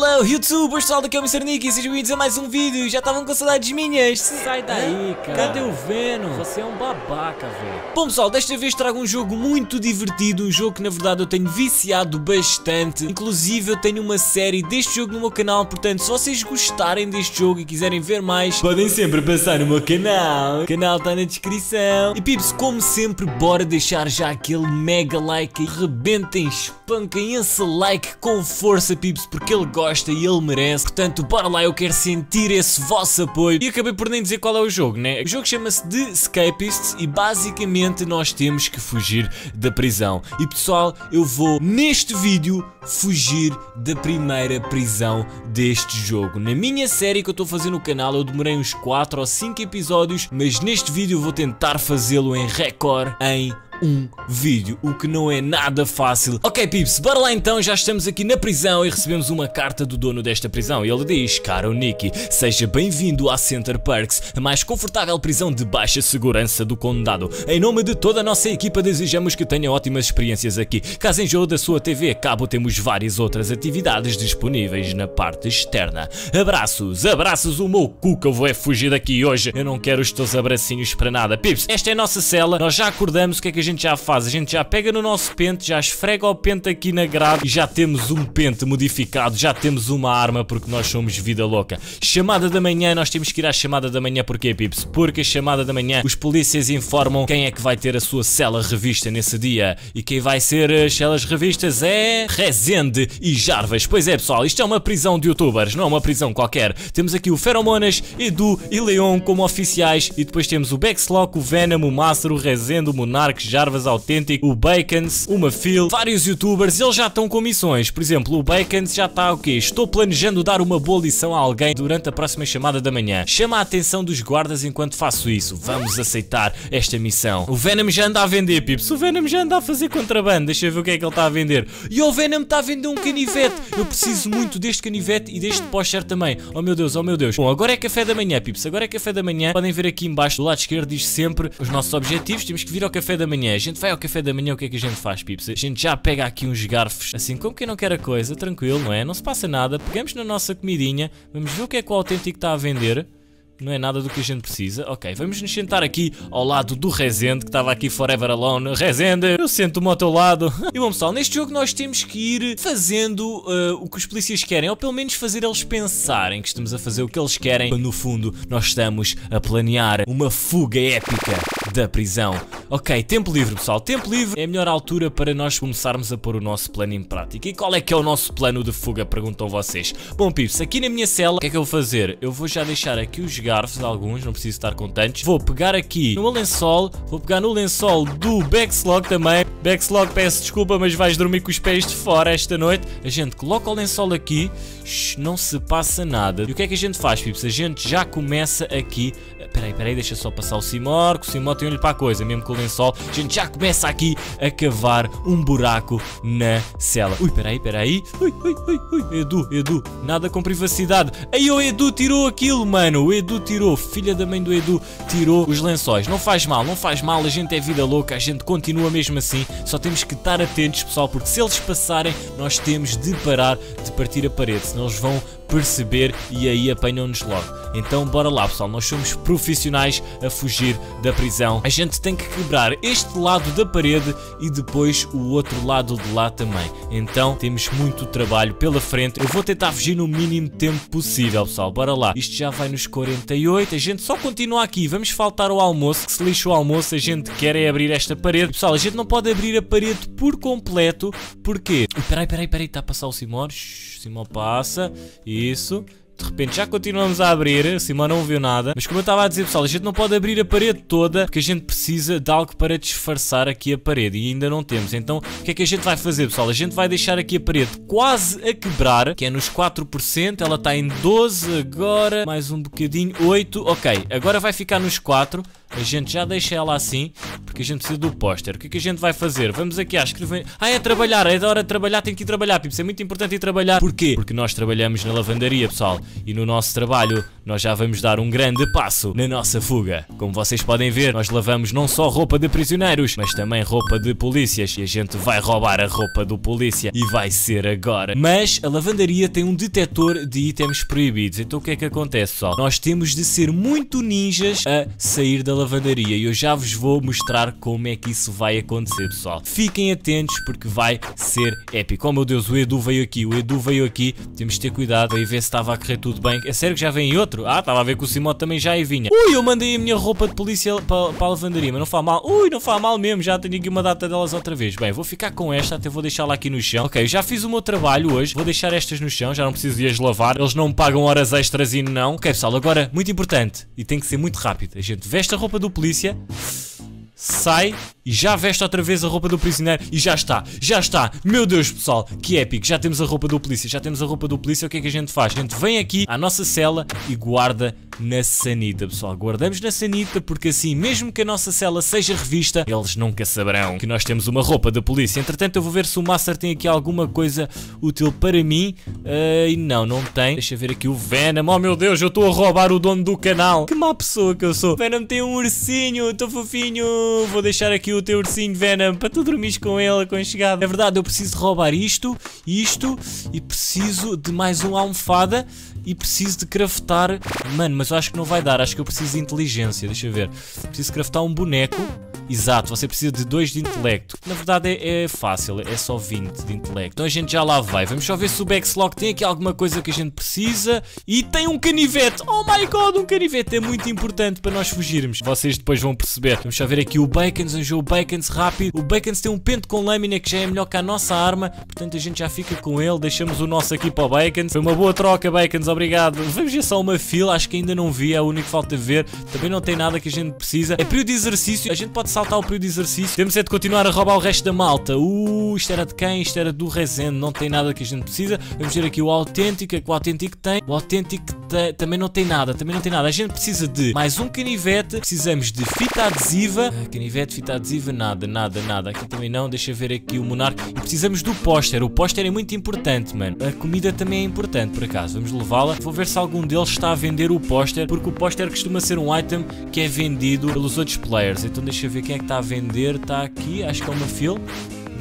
Hello YouTubers, pessoal, daqui é o Mr. Nikki, sejam bem-vindos a mais um vídeo. Já estavam com saudades minhas. Sai daí, cara. Cadê o Venom? Você é um babaca, velho. Bom pessoal, desta vez trago um jogo muito divertido, um jogo que na verdade eu tenho viciado bastante. Inclusive eu tenho uma série deste jogo no meu canal, portanto se vocês gostarem deste jogo e quiserem ver mais, podem sempre passar no meu canal. O canal está na descrição. E pips, como sempre, bora deixar já aquele mega like e rebentem, espanquem esse like com força, pips, porque ele gosta e ele merece. Portanto, bora lá, eu quero sentir esse vosso apoio. E acabei por nem dizer qual é o jogo, né? O jogo chama-se The Escapists e basicamente nós temos que fugir da prisão. E pessoal, eu vou neste vídeo fugir da primeira prisão deste jogo. Na minha série que eu estou a fazer no canal, eu demorei uns 4 ou 5 episódios, mas neste vídeo eu vou tentar fazê-lo em recorde em um vídeo, o que não é nada fácil. Ok pips, bora lá então, já estamos aqui na prisão e recebemos uma carta do dono desta prisão e ele diz: caro Nikki, seja bem-vindo à Center Perks, a mais confortável prisão de baixa segurança do condado. Em nome de toda a nossa equipa desejamos que tenha ótimas experiências aqui. Caso enjoe da sua TV a cabo, temos várias outras atividades disponíveis na parte externa. Abraços, abraços, o meu cuca vou é fugir daqui hoje, eu não quero os teus abracinhos para nada. Pips, esta é a nossa cela, nós já acordamos, o que é que a gente já faz? A gente já pega no nosso pente, já esfrega o pente aqui na grade e já temos um pente modificado, já temos uma arma, porque nós somos vida louca. Chamada da manhã, nós temos que ir à chamada da manhã. Porquê, pips? Porque a chamada da manhã os polícias informam quem é que vai ter a sua cela revista nesse dia, e quem vai ser as celas revistas é Rezende e Jarvas. Pois é pessoal, isto é uma prisão de youtubers, não é uma prisão qualquer. Temos aqui o Feromonas, Edu e Leon como oficiais, e depois temos o BACKSLOCK, o Venom, o Master, o Rezende, o Monarque, Jarvas Autêntico, o Bacons, o MAFIL, vários youtubers. Eles já estão com missões. Por exemplo, o Bacons já está ok. Estou planejando dar uma boa lição a alguém durante a próxima chamada da manhã. Chama a atenção dos guardas enquanto faço isso. Vamos aceitar esta missão. O Venom já anda a vender, pips. O Venom já anda a fazer contrabando. Deixa eu ver o que é que ele está a vender. E o Venom está a vender um canivete. Eu preciso muito deste canivete e deste póster também. Oh meu Deus, oh meu Deus. Bom, agora é café da manhã, pips. Agora é café da manhã. Podem ver aqui embaixo do lado esquerdo diz sempre os nossos objetivos. Temos que vir ao café da manhã. A gente vai ao café da manhã, o que é que a gente faz, pips? A gente já pega aqui uns garfos, assim como quem não quer a coisa, tranquilo, não é? Não se passa nada, pegamos na nossa comidinha, vamos ver o que é que o autêntico está a vender. Não é nada do que a gente precisa. Ok, vamos nos sentar aqui ao lado do Rezende, que estava aqui forever alone. Rezende, eu sento-me ao teu lado. E bom pessoal, neste jogo nós temos que ir fazendo o que os polícias querem, ou pelo menos fazer eles pensarem que estamos a fazer o que eles querem, quando no fundo nós estamos a planear uma fuga épica da prisão. Ok, tempo livre pessoal, tempo livre é a melhor altura para nós começarmos a pôr o nosso plano em prática. E qual é que é o nosso plano de fuga, perguntam vocês. Bom pips, aqui na minha cela, o que é que eu vou fazer? Eu vou já deixar aqui os garfos, alguns, não preciso estar com tantos. Vou pegar aqui no lençol, vou pegar no lençol do BackSlock também. BackSlock, peço desculpa, mas vais dormir com os pés de fora esta noite. A gente coloca o lençol aqui, não se passa nada. E o que é que a gente faz, pips? A gente já começa aqui, peraí, deixa só passar o Seymour, que o Seymour tem olho para a coisa, mesmo com o lençol. A gente já começa aqui a cavar um buraco na cela. Ui, peraí, ui, Edu, nada com privacidade. Aí o Edu tirou aquilo, mano, o Edu tirou, filha da mãe do Edu tirou os lençóis. Não faz mal, não faz mal, a gente é vida louca, a gente continua mesmo assim. Só temos que estar atentos pessoal, porque se eles passarem, nós temos de parar de partir a parede, senão eles vão perceber e aí apanham-nos logo. Então bora lá pessoal, nós somos profissionais a fugir da prisão. A gente tem que quebrar este lado da parede e depois o outro lado de lá também. Então temos muito trabalho pela frente. Eu vou tentar fugir no mínimo tempo possível pessoal, bora lá. Isto já vai nos 48, a gente só continua aqui. Vamos faltar ao almoço, que se lixa o almoço, a gente quer é abrir esta parede. Pessoal, a gente não pode abrir a parede por completo, porque... Peraí, está a passar o Seymour. Seymour passa, isso... De repente já continuamos a abrir, o Seymour não viu nada. Mas como eu estava a dizer pessoal, a gente não pode abrir a parede toda, porque a gente precisa de algo para disfarçar aqui a parede e ainda não temos. Então o que é que a gente vai fazer pessoal? A gente vai deixar aqui a parede quase a quebrar, que é nos 4%, ela está em 12 agora, mais um bocadinho, 8, ok, agora vai ficar nos 4. A gente já deixa ela assim, que a gente precisa do póster. O que é que a gente vai fazer? Vamos aqui à escrever. Ah, é trabalhar, é da hora de trabalhar, tem que ir trabalhar, Pips, é muito importante ir trabalhar. Porquê? Porque nós trabalhamos na lavandaria, pessoal, e no nosso trabalho nós já vamos dar um grande passo na nossa fuga. Como vocês podem ver, nós lavamos não só roupa de prisioneiros, mas também roupa de polícias, e a gente vai roubar a roupa do polícia, e vai ser agora. Mas a lavandaria tem um detector de itens proibidos, então o que é que acontece, pessoal? Nós temos de ser muito ninjas a sair da lavandaria, e eu já vos vou mostrar como é que isso vai acontecer, pessoal. Fiquem atentos porque vai ser épico. Oh meu Deus, o Edu veio aqui, temos de ter cuidado aí, ver se estava a correr tudo bem. É sério que já vem outro? Ah, estava a ver que o Simão também já aí vinha. Ui, eu mandei a minha roupa de polícia para a lavandaria, mas não faz mal. Ui, não faz mal mesmo, já tenho aqui uma data delas outra vez. Bem, vou ficar com esta, até vou deixá-la aqui no chão. Ok, já fiz o meu trabalho hoje, vou deixar estas no chão, já não preciso de as lavar, eles não me pagam horas extras e não. Ok pessoal, agora, muito importante, e tem que ser muito rápido, a gente veste a roupa do polícia, sai e já veste outra vez a roupa do prisioneiro e já está, Meu Deus, pessoal, que épico, já temos a roupa do polícia, o que é que a gente faz? A gente vem aqui à nossa cela e guarda na sanita, pessoal, guardamos na sanita porque assim, mesmo que a nossa cela seja revista, eles nunca saberão que nós temos uma roupa da polícia. Entretanto eu vou ver se o Master tem aqui alguma coisa útil para mim, e não, não tem. Deixa eu ver aqui o Venom. Oh meu Deus, eu estou a roubar o dono do canal, que má pessoa que eu sou. Venom tem um ursinho, estou fofinho, vou deixar aqui o teu ursinho, Venom, para tu dormires com ele aconchegado. É verdade, eu preciso de roubar isto, e preciso de mais uma almofada, e preciso de craftar, mano, mas eu acho que não vai dar, acho que eu preciso de inteligência, deixa eu ver, preciso craftar um boneco, exato, você precisa de 2 de intelecto, na verdade é fácil, é só 20 de intelecto, então a gente já lá vai, vamos só ver se o Backslog tem aqui alguma coisa que a gente precisa, e tem um canivete, oh my god, um canivete é muito importante para nós fugirmos, vocês depois vão perceber. Vamos só ver aqui o Bacons, anjou o Bacons rápido, o Bacons tem um pente com lâmina que já é melhor que a nossa arma, portanto a gente já fica com ele, deixamos o nosso aqui para o Bacons, foi uma boa troca, Bacons, obrigado. Vamos ver só uma fila, acho que ainda não vi, é o único que falta ver, também não tem nada que a gente precisa. É período de exercício, a gente pode saltar o período de exercício, temos é de continuar a roubar o resto da malta. Isto era de quem? Isto era do Rezende, não tem nada que a gente precisa. Vamos ver aqui o autêntico, que o autêntico tem, também não tem nada, a gente precisa de mais um canivete, precisamos de fita adesiva, canivete, fita adesiva, nada, aqui também não, deixa ver aqui o Monarca, e precisamos do póster, o póster é muito importante, mano, a comida também é importante, por acaso, vamos levá-la, vou ver se algum deles está a vender o póster, porque o póster costuma ser um item que é vendido pelos outros players, então deixa ver quem é que está a vender, está aqui, acho que é o MAFIL,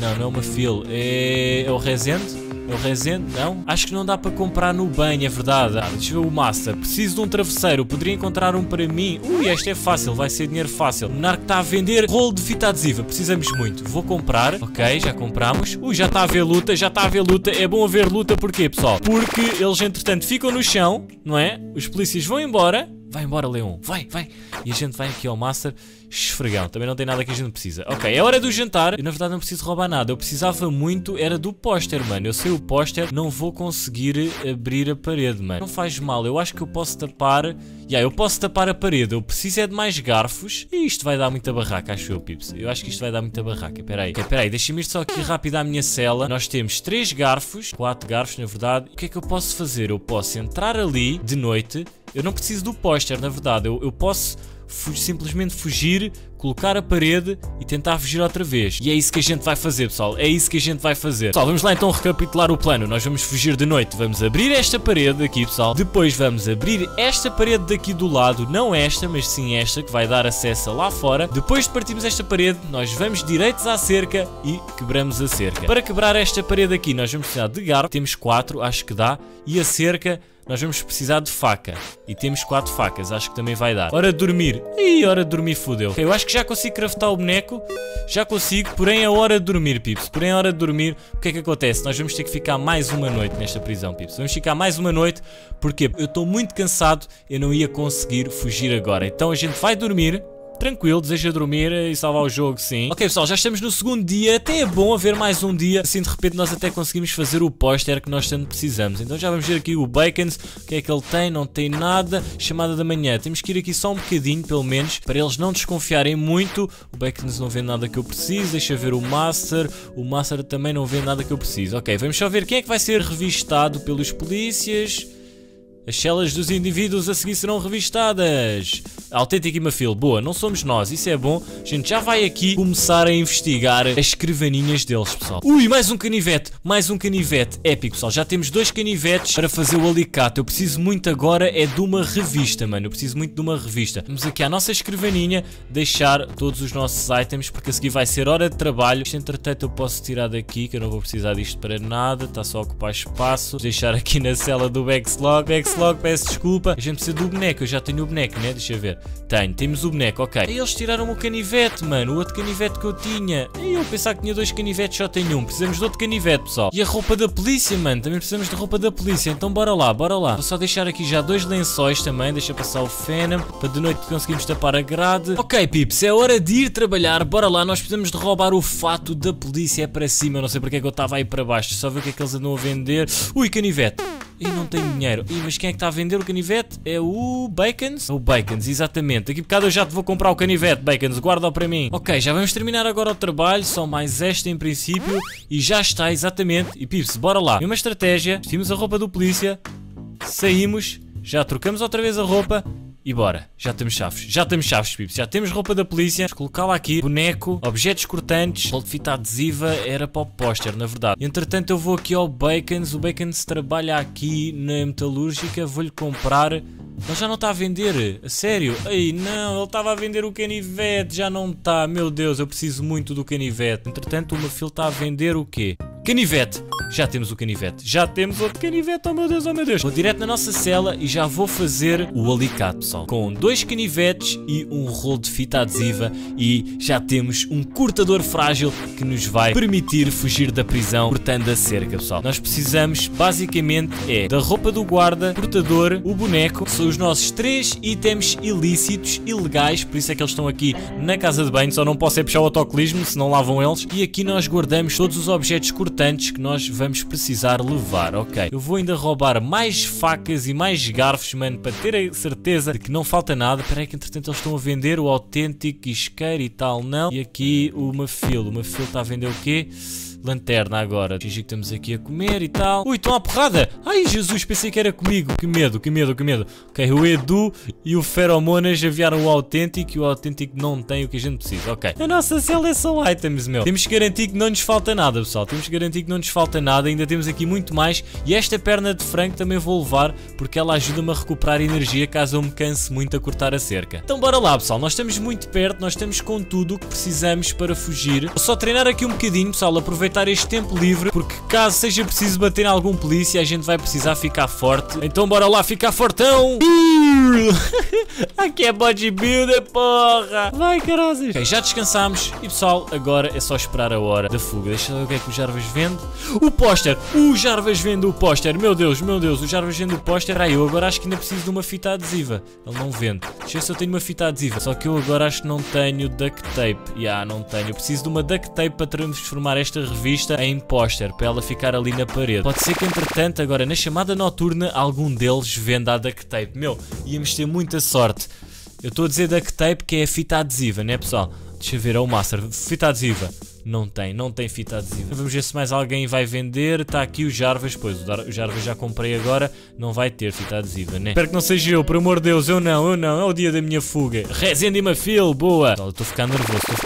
não, não é o MAFIL, é o Rezende. Eu Rezende, não? Acho que não dá para comprar no banho, é verdade. Ah, deixa eu ver o Master. Preciso de um travesseiro, poderia encontrar um para mim. Este é fácil, vai ser dinheiro fácil. O Monarca está a vender rolo de fita adesiva, precisamos muito. Vou comprar, ok, já compramos. Já está a haver luta, É bom haver luta, porquê, pessoal? Porque eles, entretanto, ficam no chão, não é? Os polícias vão embora. Vai embora, Leon, vai. E a gente vai aqui ao Master. Esfregão, também não tem nada que a gente precisa. Ok, é hora do jantar. Eu na verdade não preciso roubar nada. Eu precisava muito, era do póster, mano. Eu sei o póster, não vou conseguir abrir a parede, mano. Não faz mal, eu acho que eu posso tapar. Eu posso tapar a parede, eu preciso é de mais garfos. E isto vai dar muita barraca, acho eu, Pips. Eu acho que isto vai dar muita barraca, peraí. Ok, peraí, deixa-me ir só aqui rápido à minha cela. Nós temos 3 garfos, 4 garfos na verdade. O que é que eu posso fazer? Eu posso entrar ali de noite. Eu não preciso do póster, na verdade, eu posso simplesmente fugir, colocar a parede e tentar fugir outra vez. E é isso que a gente vai fazer, pessoal, Pessoal, vamos lá então recapitular o plano. Nós vamos fugir de noite, vamos abrir esta parede aqui, pessoal. Depois vamos abrir esta parede daqui do lado, não esta, mas sim esta, que vai dar acesso lá fora. Depois de partirmos esta parede, nós vamos direitos à cerca e quebramos a cerca. Para quebrar esta parede aqui, nós vamos precisar de garfo, temos 4, acho que dá, e a cerca... Nós vamos precisar de faca. E temos 4 facas, acho que também vai dar. Hora de dormir. Hora de dormir fodeu. Okay, eu acho que já consigo craftar o boneco. Já consigo, porém é hora de dormir, Pips. O que é que acontece? Nós vamos ter que ficar mais uma noite nesta prisão, Pips. Vamos ficar mais uma noite, porque eu estou muito cansado, eu não ia conseguir fugir agora. Então a gente vai dormir. Tranquilo, deseja dormir e salvar o jogo, sim. Ok pessoal, já estamos no segundo dia, até é bom haver mais um dia, assim de repente nós até conseguimos fazer o póster que nós tanto precisamos. Então já vamos ver aqui o Bacons, o que é que ele tem, não tem nada, chamada da manhã, temos que ir aqui só um bocadinho pelo menos, para eles não desconfiarem muito. O Bacons não vende nada que eu preciso, deixa ver o Master também não vende nada que eu preciso. Ok, vamos só ver quem é que vai ser revistado pelos polícias. As celas dos indivíduos a seguir serão revistadas. Autêntico e Mafil, boa, não somos nós, isso é bom. A gente já vai aqui começar a investigar as escrivaninhas deles, pessoal. Ui, mais um canivete épico, pessoal. Já temos dois canivetes para fazer o alicate. Eu preciso muito agora é de uma revista, mano. Eu preciso muito de uma revista. Vamos aqui à nossa escrivaninha deixar todos os nossos itens, porque a seguir vai ser hora de trabalho. Isto, entretanto, eu posso tirar daqui, que eu não vou precisar disto para nada. Está só a ocupar espaço. Vou deixar aqui na cela do Backslog. Backslog, peço desculpa. A gente precisa do boneco, eu já tenho o boneco, né? Deixa eu ver. Temos o boneco, ok. Aí eles tiraram o canivete, mano. O outro canivete que eu tinha. Aí eu pensava que tinha dois canivetes, só tenho um. Precisamos de outro canivete, pessoal. E a roupa da polícia, mano. Também precisamos de roupa da polícia. Então bora lá, bora lá. Vou só deixar aqui já dois lençóis também. Deixa passar o Venom, para de noite conseguimos tapar a grade. Ok, pips, é hora de ir trabalhar. Bora lá, nós precisamos de roubar o fato da polícia. É para cima, eu não sei porque é que eu estava aí para baixo. Só ver o que é que eles andam a vender. Ui, canivete. E não tenho dinheiro. E mas quem é que está a vender o canivete? É o Bacons? É o Bacons, exatamente. Daqui a bocado eu já te vou comprar o canivete, Bacons. Guarda-o para mim. Ok, já vamos terminar agora o trabalho. Só mais esta em princípio. E já está, exatamente. E pips, bora lá. Uma estratégia. Vestimos a roupa do polícia. Saímos. Já trocamos outra vez a roupa. E bora, já temos chaves, pips, já temos roupa da polícia. Vamos colocá-la aqui, boneco, objetos cortantes, rolo de fita adesiva, era para o póster, na verdade. Entretanto eu vou aqui ao Bacons, o Bacons trabalha aqui na metalúrgica, vou-lhe comprar... Ele já não está a vender, a sério? Ei, não, ele estava a vender o canivete, já não está, meu Deus, eu preciso muito do canivete. Entretanto o Mafil está a vender o quê? Canivete! Já temos o canivete, já temos outro canivete, oh meu Deus, oh meu Deus. Vou direto na nossa cela e já vou fazer o alicate, pessoal. Com dois canivetes e um rolo de fita adesiva e já temos um cortador frágil que nos vai permitir fugir da prisão cortando a cerca, pessoal. Nós precisamos, basicamente, é da roupa do guarda, cortador, o boneco, que são os nossos três itens ilícitos, ilegais, por isso é que eles estão aqui na casa de banho, só não posso é puxar o autocolismo, senão lá vão eles. E aqui nós guardamos todos os objetos cortantes que nós vamos precisar levar, ok. Eu vou ainda roubar mais facas e mais garfos, mano, para ter a certeza de que não falta nada. Espera aí que entretanto eles estão a vender o autêntico isqueiro e tal, não. E aqui o Mafil está a vender o quê? Lanterna agora. Fingir que estamos aqui a comer e tal. Ui, estão à porrada! Ai, Jesus, pensei que era comigo. Que medo, que medo, que medo. Ok, o Edu e o Feromonas enviaram o autêntico e o autêntico não tem o que a gente precisa. Ok. A nossa cela é só items, meu. Temos que garantir que não nos falta nada, pessoal. Temos que garantir que não nos falta nada. Ainda temos aqui muito mais. E esta perna de frango também vou levar porque ela ajuda-me a recuperar energia caso eu me canse muito a cortar a cerca. Então bora lá, pessoal. Nós estamos muito perto. Nós estamos com tudo o que precisamos para fugir. Vou só treinar aqui um bocadinho, pessoal. Aproveitar este tempo livre, porque caso seja preciso bater em algum polícia, a gente vai precisar ficar forte. Então bora lá, ficar fortão. Aqui é bodybuilder, porra. Vai, caralho. Ok, já descansámos. E pessoal, agora é só esperar a hora da fuga. Deixa eu ver o que é que o Jarvas vende. O póster. O Jarvas vende o póster. Meu Deus, o Jarvas vende o póster. Ah, eu agora acho que ainda preciso de uma fita adesiva. Ele não vende. Deixa eu ver se eu tenho uma fita adesiva. Só que eu agora acho que não tenho duct tape. Não tenho. Eu preciso de uma duct tape para transformar esta revista em póster, para ela ficar ali na parede. Pode ser que entretanto agora na chamada noturna algum deles venda a duct tape. Meu, íamos ter muita sorte. Eu estou a dizer duct tape que é a fita adesiva, né pessoal? Deixa eu ver, é o Master, fita adesiva. Não tem fita adesiva. Vamos ver se mais alguém vai vender. Está aqui o Jarvas, pois o Jarvas já comprei agora. Não vai ter fita adesiva, né? Espero que não seja eu, por amor de Deus. Eu não. É o dia da minha fuga. Resende e Mafil, boa. Pessoal, estou a ficar nervoso, estou a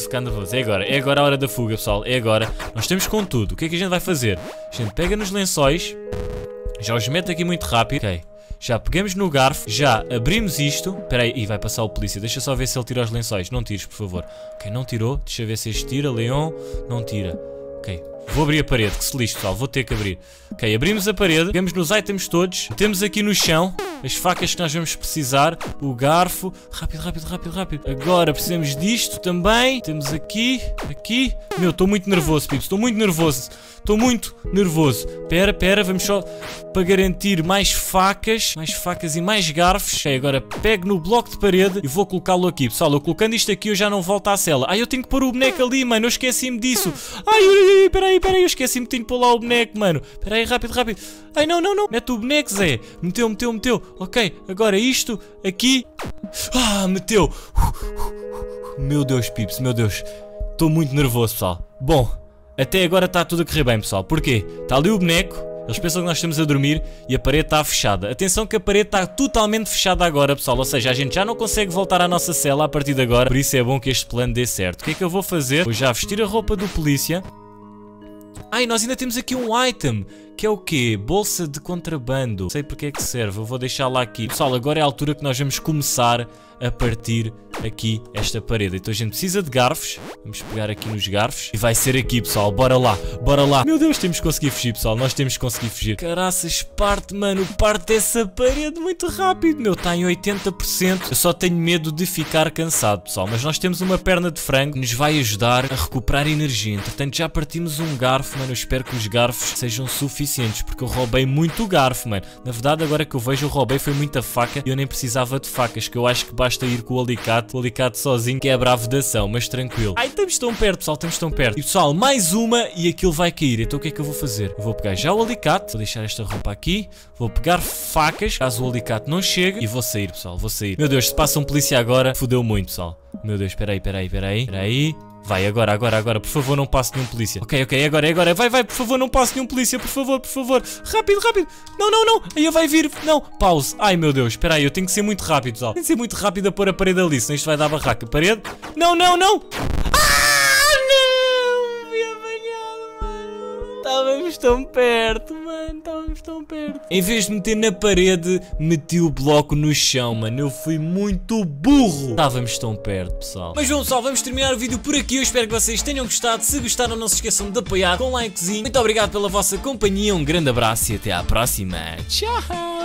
ficar nervoso. É agora a hora da fuga, pessoal. É agora. Nós temos com tudo. O que é que a gente vai fazer? A gente pega nos lençóis. Já os mete aqui muito rápido. Ok. Já pegamos no garfo, já abrimos isto. Espera aí, vai passar o polícia. Deixa só ver se ele tira os lençóis. Não tires, por favor. Ok, não tirou. Deixa ver se este tira. Leon, não tira. Ok, vou abrir a parede. Que se lixe, pessoal. Vou ter que abrir. Ok, abrimos a parede. Pegamos nos itens todos. Temos aqui no chão as facas que nós vamos precisar. O garfo. Rápido. Agora precisamos disto também. Temos aqui. Aqui. Meu, estou muito nervoso, Pips. Estou muito nervoso. Pera, vamos só para garantir mais facas. Mais facas e mais garfos. Ok, agora pego no bloco de parede e vou colocá-lo aqui. Pessoal, eu colocando isto aqui eu já não volto à cela. Ai, eu tenho que pôr o boneco ali, mano. Eu esqueci-me disso. Ai, espera aí. Eu esqueci-me que tenho que pôr lá o boneco, mano. Espera aí, rápido. Ai, não. Mete o boneco, Zé. Meteu. Ok, agora isto aqui. Ah, meteu. Meu Deus, Pips, meu Deus. Estou muito nervoso, pessoal. Bom. Até agora está tudo a correr bem, pessoal. Porquê? Está ali o boneco. Eles pensam que nós estamos a dormir e a parede está fechada. Atenção que a parede está totalmente fechada agora, pessoal. Ou seja, a gente já não consegue voltar à nossa cela a partir de agora. Por isso é bom que este plano dê certo. O que é que eu vou fazer? Vou já vestir a roupa do polícia. Ah, e nós ainda temos aqui um item, que é o quê? Bolsa de contrabando. Não sei porque é que serve, eu vou deixar lá aqui. Pessoal, agora é a altura que nós vamos começar a partir aqui esta parede. Então a gente precisa de garfos. Vamos pegar aqui nos garfos. E vai ser aqui, pessoal, bora lá, bora lá. Meu Deus, temos que conseguir fugir, pessoal, nós temos que conseguir fugir. Caraças, parte, mano, parte essa parede muito rápido. Meu, está em 80%. Eu só tenho medo de ficar cansado, pessoal. Mas nós temos uma perna de frango que nos vai ajudar a recuperar energia. Entretanto, já partimos um garfo. Mano, eu espero que os garfos sejam suficientes, porque eu roubei muito garfo, mano. Na verdade, agora que eu vejo, eu roubei foi muita faca. E eu nem precisava de facas, que eu acho que basta ir com o alicate sozinho quebra a vedação, mas tranquilo. Ai, estamos tão perto, pessoal, estamos tão perto. E pessoal, mais uma e aquilo vai cair. Então o que é que eu vou fazer? Eu vou pegar já o alicate, vou deixar esta roupa aqui, vou pegar facas, caso o alicate não chegue, e vou sair, pessoal, vou sair. Meu Deus, se passa um polícia agora, fodeu muito, pessoal. Meu Deus, espera aí. Vai, agora, por favor, não passe nenhum polícia. Ok, agora, vai, por favor, não passe nenhum polícia, por favor. Rápido. Não, aí ele vai vir, não. Pause. Ai, meu Deus, espera aí, eu tenho que ser muito rápido, pessoal. Tenho que ser muito rápido a pôr a parede ali, senão isto vai dar barraca. Parede. Não. Ah, não! Fui apanhado, mano. Estávamos tão perto, mano, estávamos tão perto. Em vez de meter na parede, meti o bloco no chão, mano. Eu fui muito burro. Estávamos tão perto, pessoal. Mas bom, pessoal, vamos terminar o vídeo por aqui. Eu espero que vocês tenham gostado. Se gostaram, não se esqueçam de apoiar com um likezinho. Muito obrigado pela vossa companhia. Um grande abraço e até à próxima. Tchau!